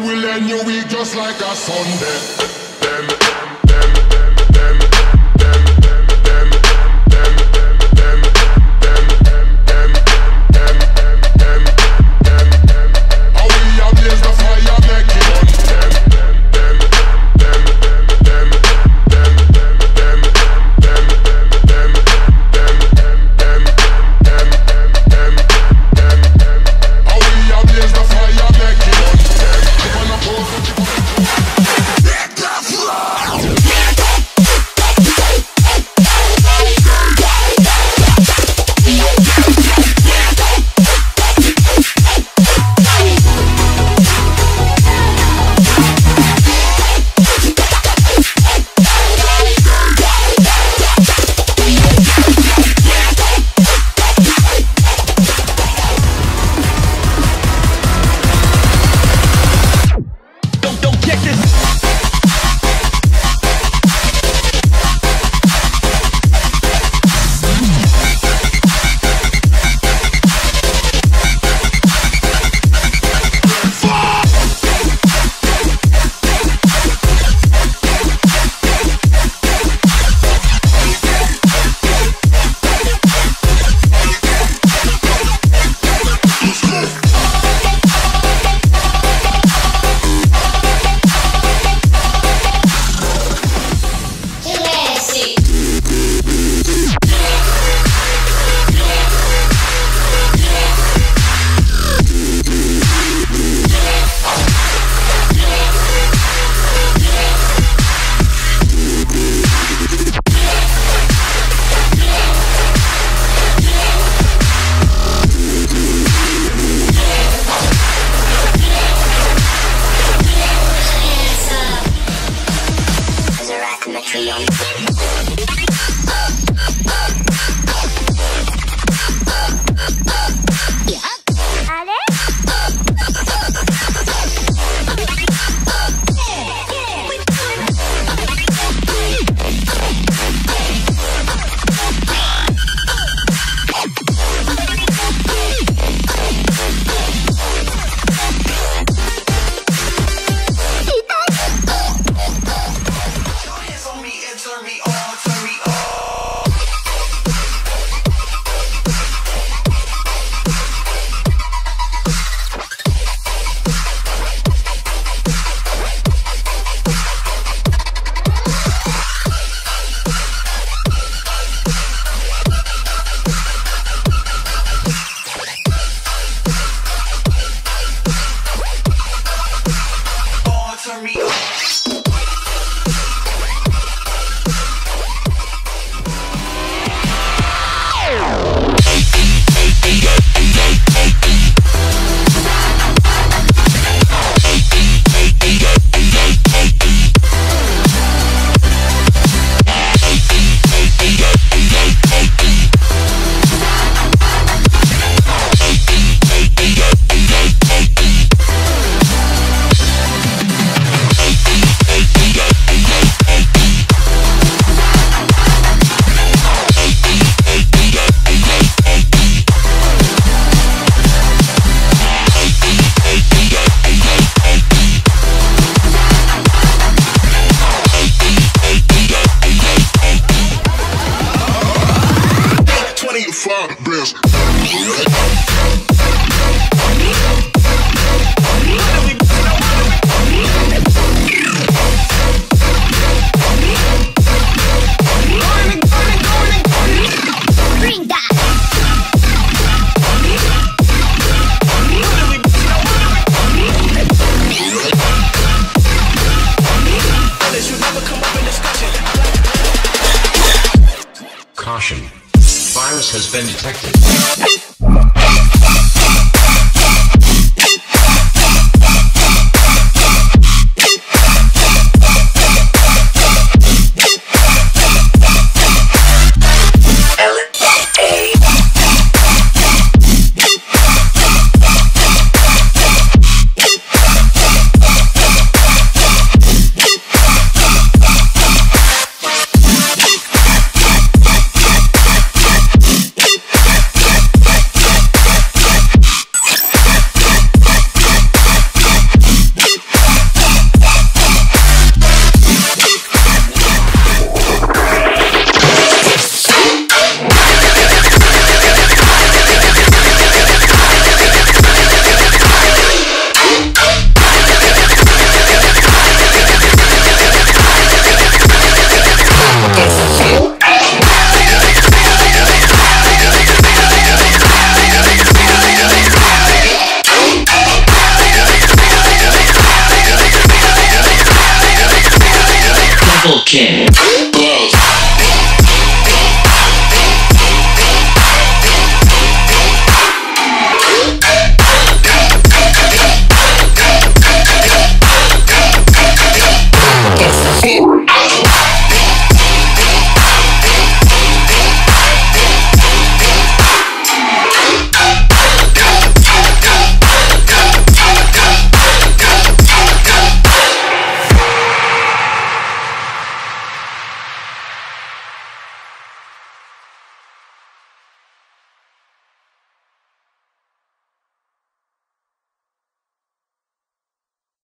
we will end your week just like a Sunday. Virus has been detected. Action.